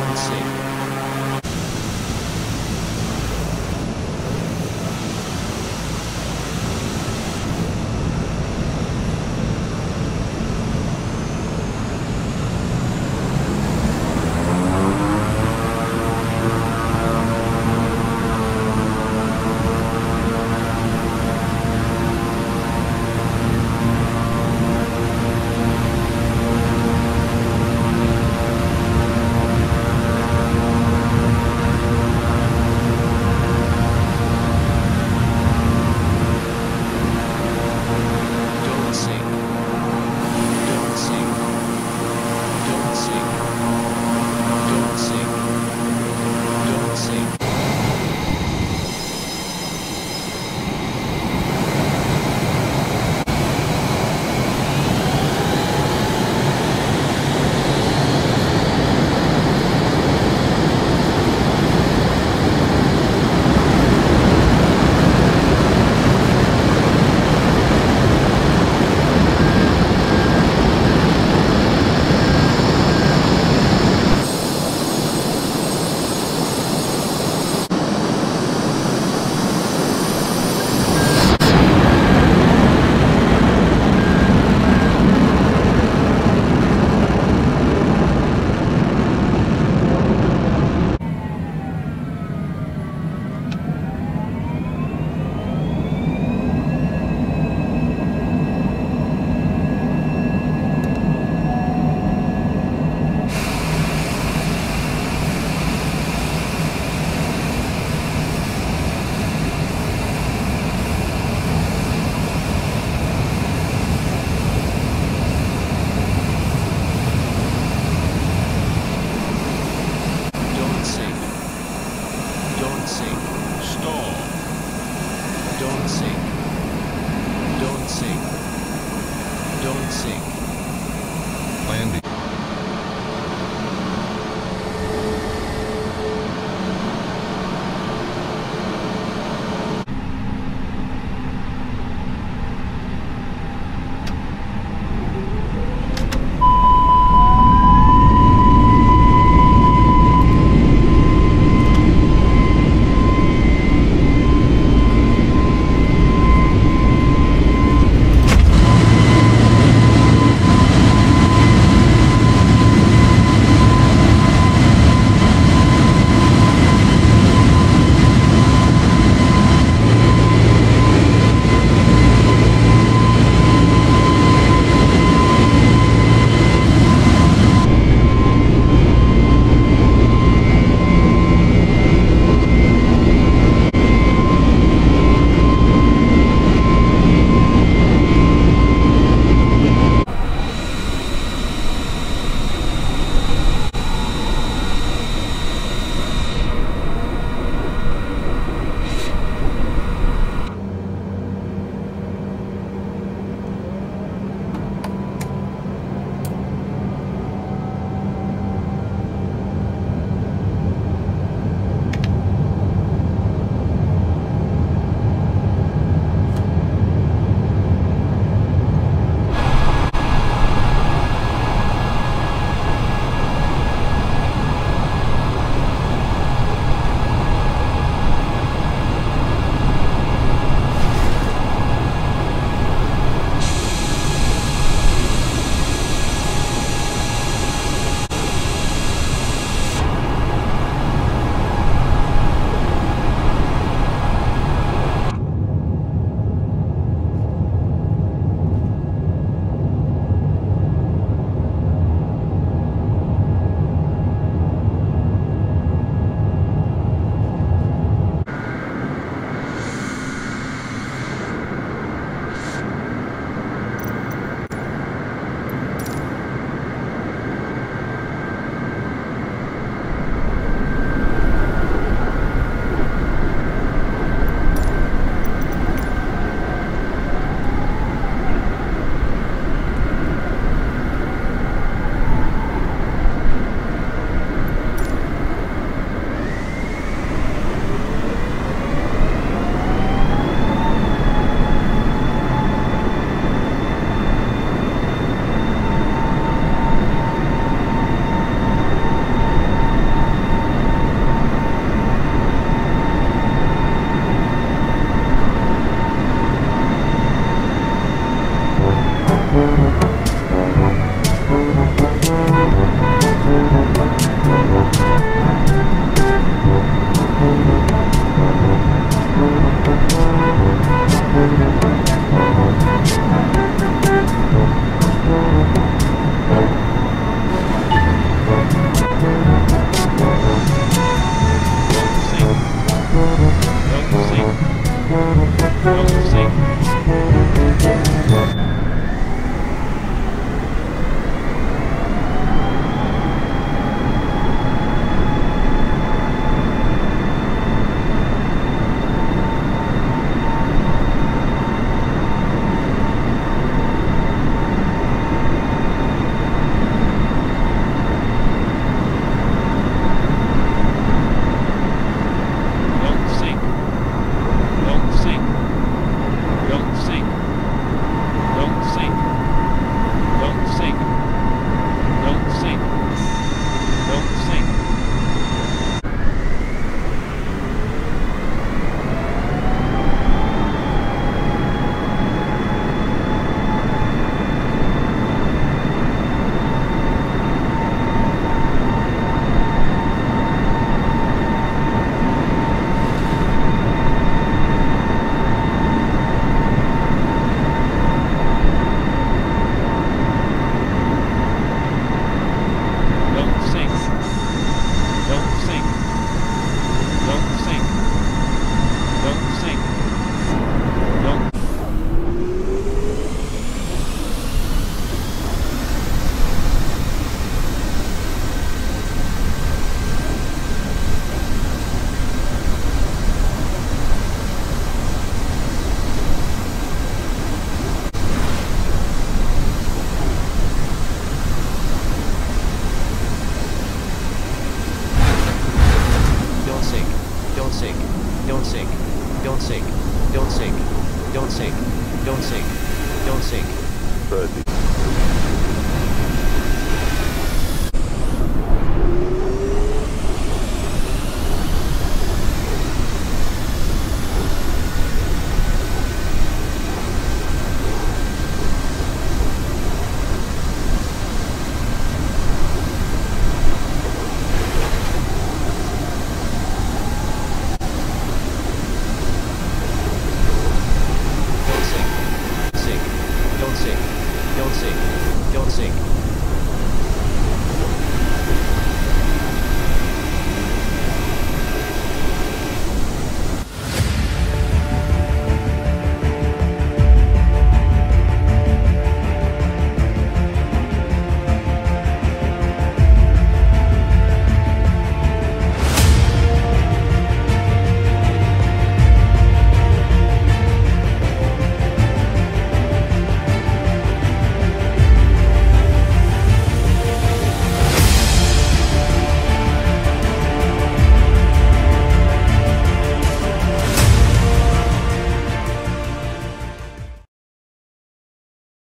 and safe. 30. Don't sink. Don't sink. Don't sink. Don't sink.